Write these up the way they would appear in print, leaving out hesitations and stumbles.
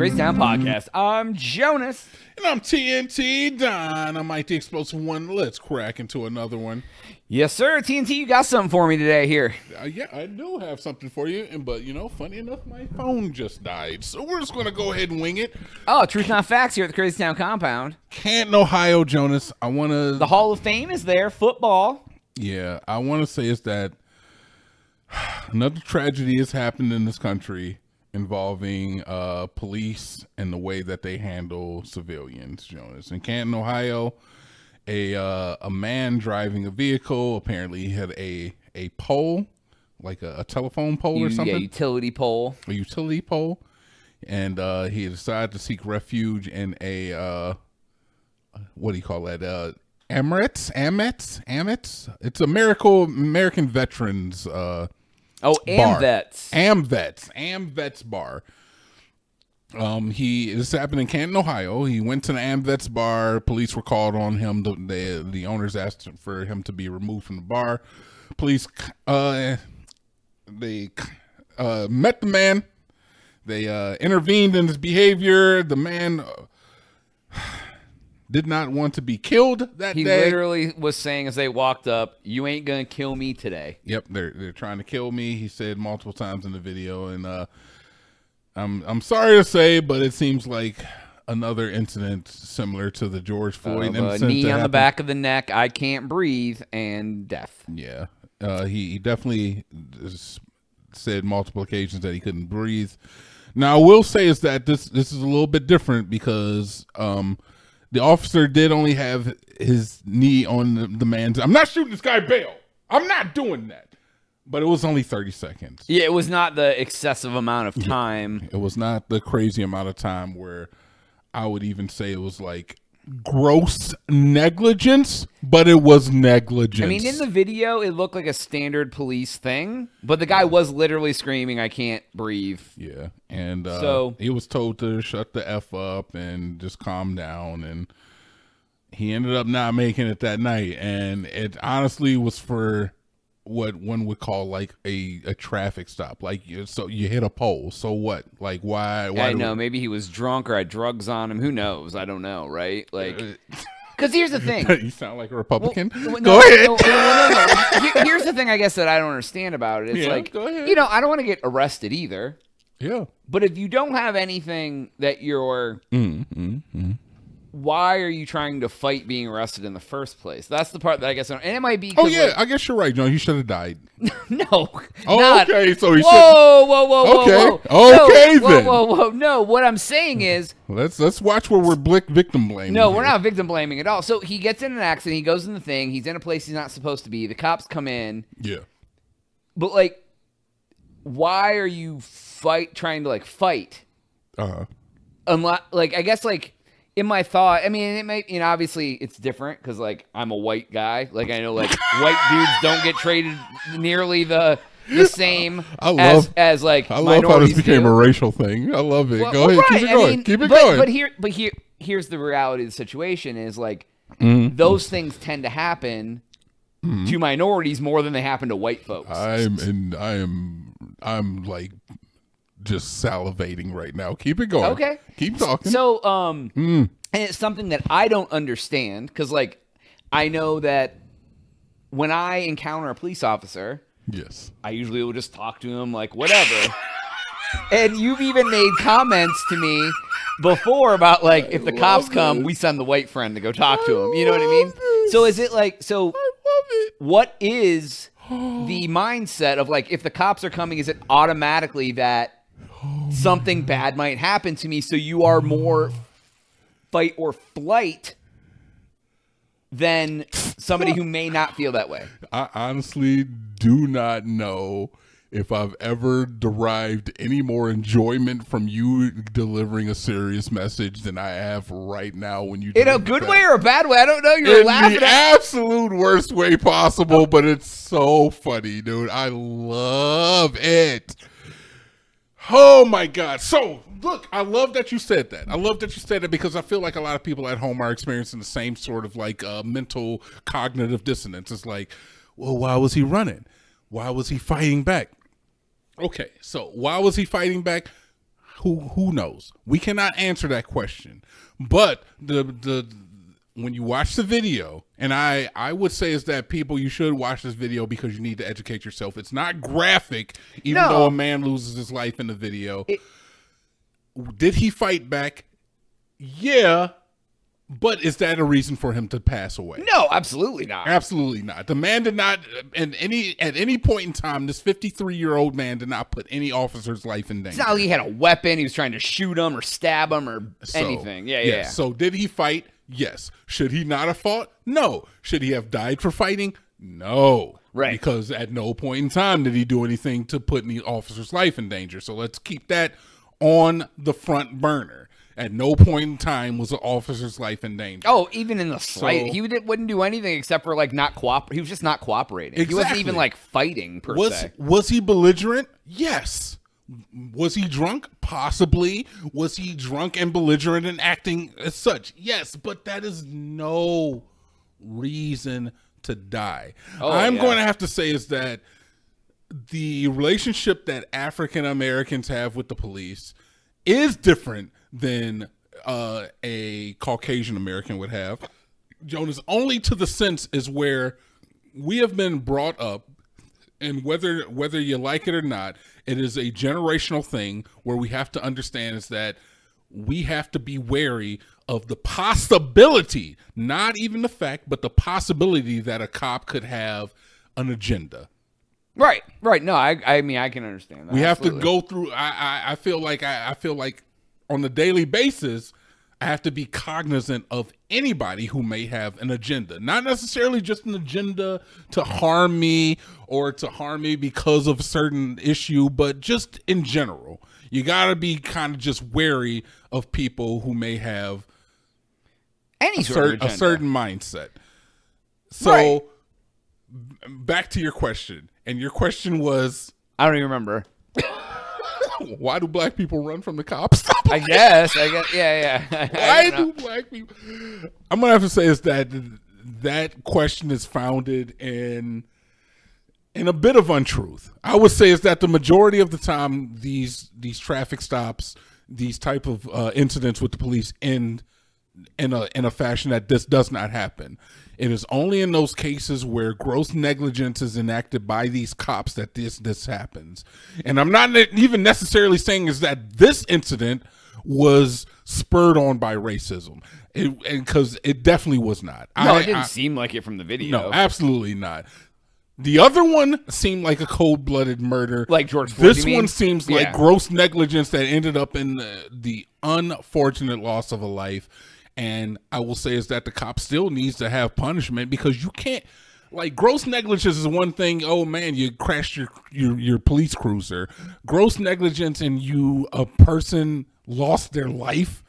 Crazy Town Podcast. I'm Jonas. And I'm TNT Don. I'm Mike the Explosive One. Let's crack into another one. Yes, sir. TNT, you got something for me today here. Yeah, I do have something for you. But, you know, funny enough, my phone just died. So we're just going to go ahead and wing it. Oh, truth not facts here at the Crazy Town Compound. Canton, Ohio, Jonas. I want to... The Hall of Fame is there. Football. Yeah, I want to say is that another tragedy has happened in this country involving police and the way that they handle civilians, Jonas. In Canton, Ohio, a man driving a vehicle apparently had a pole, like a telephone pole or something. Yeah, utility pole. A utility pole. And he decided to seek refuge in a, what do you call that? AMVETS. It's American Veterans oh, AMVETS. AMVETS bar. This happened in Canton, Ohio. He went to the AMVETS bar. Police were called on him. The owners asked for him to be removed from the bar. Police, they met the man. They intervened in his behavior. The man did not want to be killed that day. He literally was saying as they walked up, "You ain't gonna kill me today." Yep, they're trying to kill me. He said multiple times in the video, and I'm sorry to say, but it seems like another incident similar to the George Floyd incident. A knee on the back of the neck, I can't breathe, and death. Yeah, he definitely said multiple occasions that he couldn't breathe. Now, I will say is that this is a little bit different because the officer did only have his knee on the man's. I'm not shooting this guy bail. I'm not doing that. But it was only 30 seconds. Yeah, it was not the excessive amount of time. It was not the crazy amount of time where I would even say it was like gross negligence, but it was negligence. I mean, in the video, it looked like a standard police thing, but the guy was literally screaming, "I can't breathe." Yeah, and so he was told to shut the F up and just calm down, and he ended up not making it that night, and it honestly was for what one would call like a traffic stop. Like, so you hit a pole, so what? Like, why I know, maybe he was drunk or had drugs on him, who knows? I don't know, right? Like, because here's the thing. You sound like a Republican. Well, no, go ahead. No. Here's the thing, I guess, that I don't understand about it. It's like, you know, I don't want to get arrested either. Yeah, but if you don't have anything that you're why are you trying to fight being arrested in the first place? That's the part that I guess. And it might be. Oh yeah, like, I guess you're right, John. You should have died. No. Oh, not. Okay. So he. Whoa, whoa, whoa, okay. Whoa, whoa. Okay. No, then. Whoa, whoa, whoa. No, what I'm saying is, let's watch where we're victim blaming. No, we're not victim blaming at all. So he gets in an accident. He goes in the thing. He's in a place he's not supposed to be. The cops come in. Yeah. But like, why are you trying to fight? Unless, like, I guess, like, in my thought, I mean, it might, you know, obviously it's different because, like, I'm a white guy. Like, I know, like, white dudes don't get treated nearly the same as like, I love how this became a racial thing. I love it. Well, go ahead. Right. Keep it going. I mean, keep it going. But here's the reality of the situation is, like, those things tend to happen to minorities more than they happen to white folks. I'm like, just salivating right now. Keep it going. Okay. Keep talking. So, and it's something that I don't understand because, like, I know that when I encounter a police officer, yes, I usually will just talk to him like whatever. And you've even made comments to me before about, like, if the cops come, we send the white friend to go talk to him. You know what I mean? So is it like, so I love it. What is the mindset of, like, if the cops are coming, is it automatically that something bad might happen to me, so you are more fight or flight than somebody who may not feel that way? I honestly do not know if I've ever derived any more enjoyment from you delivering a serious message than I have right now when you do. In a good way or a bad way? I don't know. You're laughing in the absolute worst way possible, but it's so funny, dude. I love it. Oh my God. So look, I love that you said that. I love that you said it because I feel like a lot of people at home are experiencing the same sort of, like, mental cognitive dissonance. It's like, well, why was he running? Why was he fighting back? Okay. So why was he fighting back? Who knows? We cannot answer that question. But the when you watch the video, and I would say is that people, you should watch this video because you need to educate yourself. It's not graphic, even though a man loses his life in the video. Did he fight back? Yeah. But is that a reason for him to pass away? No, absolutely not. Absolutely not. The man did not, at any point in time, this 53-year-old man did not put any officer's life in danger. It's not like he had a weapon. He was trying to shoot him or stab him or anything. Yeah. So did he fight? Yes. Should he not have fought? No. Should he have died for fighting? No. Right. Because at no point in time did he do anything to put any officer's life in danger. So let's keep that on the front burner. At no point in time was an officer's life in danger. Oh, even in the slight, so, he wouldn't do anything except for like not cooperate. He was just not cooperating. Exactly. He wasn't even like fighting per se. Was he belligerent? Yes. Was he drunk? Possibly. Was he drunk and belligerent and acting as such? Yes, but that is no reason to die. Oh, I'm going to have to say is that the relationship that African Americans have with the police is different than a Caucasian American would have, Jonas, only to the sense is where we have been brought up, and whether you like it or not, it is a generational thing where we have to understand is that we have to be wary of the possibility, not even the fact, but the possibility that a cop could have an agenda. Right, right. No, I mean, I can understand that. We have to go through, I feel like, I feel like on a daily basis, I have to be cognizant of anybody who may have an agenda. Not necessarily just an agenda to harm me or to harm me because of a certain issue, but just in general. You gotta be kind of just wary of people who may have any sort of a certain mindset. So, right. Back to your question. And your question was... I don't even remember. Why do black people run from the cops? I guess. Yeah. Why do black people? I'm gonna have to say is that that question is founded in a bit of untruth. I would say is that the majority of the time these traffic stops, these type of incidents with the police end in a fashion that this does not happen. It is only in those cases where gross negligence is enacted by these cops that this happens. And I'm not even necessarily saying is that this incident was spurred on by racism, because it definitely was not. No, it didn't seem like it from the video. No, absolutely not. The other one seemed like a cold-blooded murder. Like George Floyd. This one seems like gross negligence that ended up in the unfortunate loss of a life. And I will say is that the cop still needs to have punishment, because you can't, like, gross negligence is one thing. Oh man, you crashed your police cruiser. Gross negligence and a person lost their life.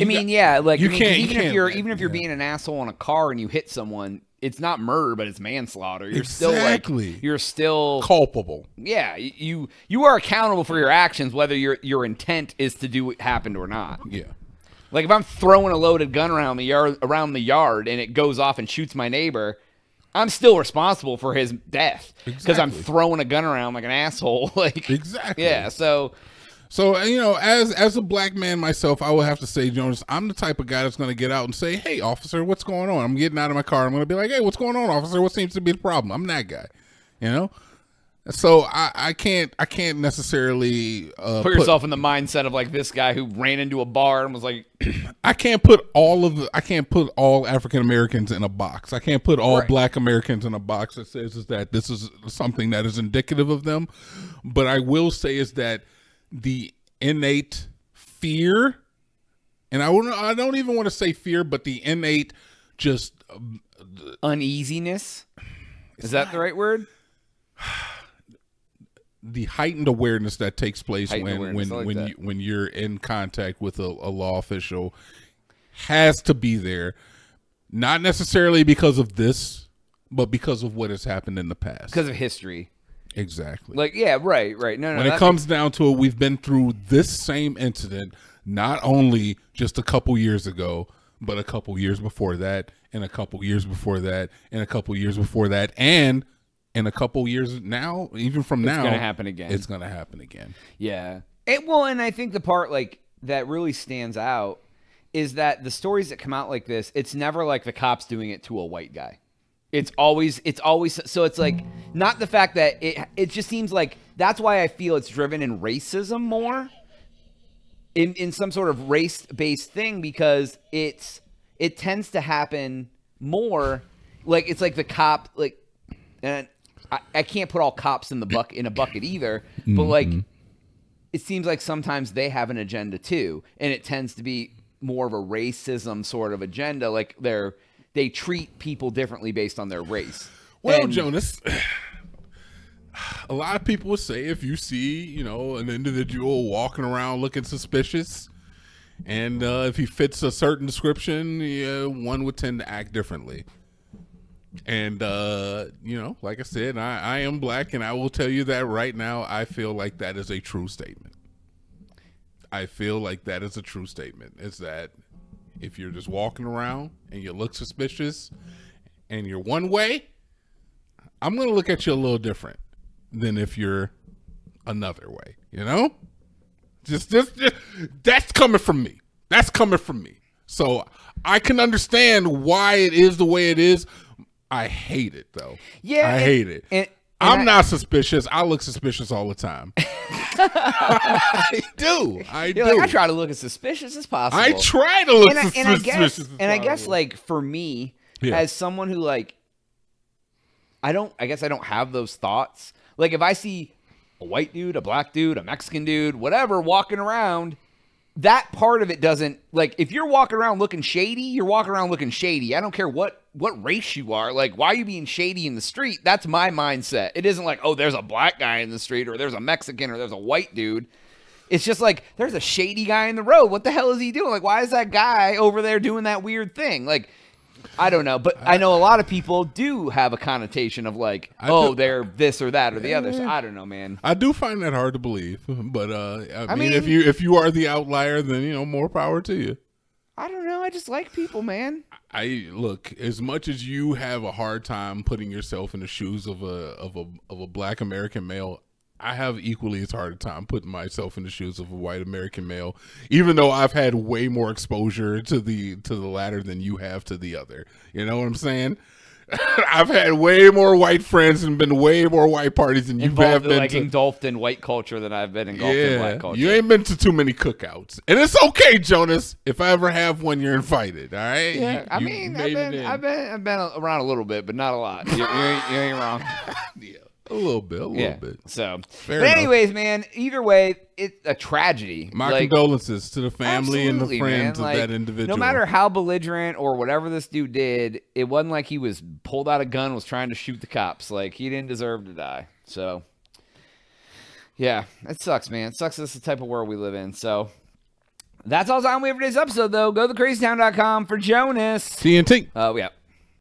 I mean, even if you're being an asshole in a car and you hit someone, it's not murder, but it's manslaughter. You're still like, you're still culpable. Yeah, you are accountable for your actions, whether your intent is to do what happened or not. Yeah. Like, if I'm throwing a loaded gun around the yard and it goes off and shoots my neighbor, I'm still responsible for his death because I'm throwing a gun around like an asshole. Like, exactly. Yeah. So you know, as a black man myself, I will have to say, Jonas, I'm the type of guy that's going to get out and say, "Hey, officer, what's going on? I'm getting out of my car. I'm going to be like, hey, what's going on, officer? What seems to be the problem?" I'm that guy, you know. So I can't necessarily put yourself in the mindset of like this guy who ran into a bar and was like, I can't put all African Americans in a box. I can't put all black Americans in a box that says is that this is something that is indicative of them. But I will say is that the innate fear, and I don't even want to say fear, but the innate just uneasiness. Is that the right word? The heightened awareness that takes place when you're in contact with a law official has to be there, not necessarily because of this, but because of what has happened in the past, because of history. Exactly. Like, yeah, right. No, when it comes down to it, we've been through this same incident not only just a couple years ago, but a couple years before that, and a couple years before that, and a couple years before that, and in a couple years now, even from now, it's going to happen again. Yeah. Well, and I think the part like that really stands out is that the stories that come out like this, it's never like the cops doing it to a white guy. It's always so it's like not the fact that it just seems like that's why I feel it's driven in racism more in some sort of race-based thing, because it tends to happen more like it's like the cop like, and I can't put all cops in the bucket either, but like it seems like sometimes they have an agenda too, and it tends to be more of a racism sort of agenda, like they treat people differently based on their race. Well, and Jonas, a lot of people would say if you see, you know, an individual walking around looking suspicious, and if he fits a certain description, yeah, one would tend to act differently. And, you know, like I said, I am black, and I will tell you that right now, I feel like that is a true statement. I feel like that is a true statement. It's that if you're just walking around and you look suspicious and you're one way, I'm going to look at you a little different than if you're another way, you know? Just that's coming from me. That's coming from me. So I can understand why it is the way it is. I hate it, though. Yeah. I hate it. I'm not suspicious. I look suspicious all the time. I do. Like, I try to look as suspicious as possible. I try to look suspicious as possible. And I guess, like, for me, as someone who, like, I guess I don't have those thoughts. Like, if I see a white dude, a black dude, a Mexican dude, whatever, walking around, that part of it doesn't, like, if you're walking around looking shady, you're walking around looking shady. I don't care what race you are. Like, why are you being shady in the street? That's my mindset. It isn't like, oh, there's a black guy in the street, or there's a Mexican, or there's a white dude. It's just like, there's a shady guy in the road. What the hell is he doing? Like, why is that guy over there doing that weird thing? Like, I don't know, but I know a lot of people do have a connotation of like, oh, they're this or that or the other. So I don't know, man. I do find that hard to believe, but I mean, if you are the outlier, then, you know, more power to you. I don't know. I just like people, man. I look, as much as you have a hard time putting yourself in the shoes of a black American male, I have equally as hard a time putting myself in the shoes of a white American male, even though I've had way more exposure to the latter than you have to the other. You know what I'm saying? I've had way more white friends and been to way more white parties than you have been, like, to, engulfed in white culture than I've been engulfed in black culture. You ain't been to too many cookouts, and it's okay, Jonas. If I ever have one, you're invited. All right? Yeah, I've been around a little bit, but not a lot. You ain't wrong. Yeah. A little bit. So, but anyways, man, either way, it's a tragedy. My condolences to the family and the friends of that individual. No matter how belligerent or whatever this dude did, it wasn't like he was pulled out a gun, was trying to shoot the cops. Like, he didn't deserve to die. So, yeah, it sucks, man. It sucks. That's the type of world we live in. So, that's all the time we have for today's episode, though. Go to thecrazytown.com for Jonas. TNT. We out.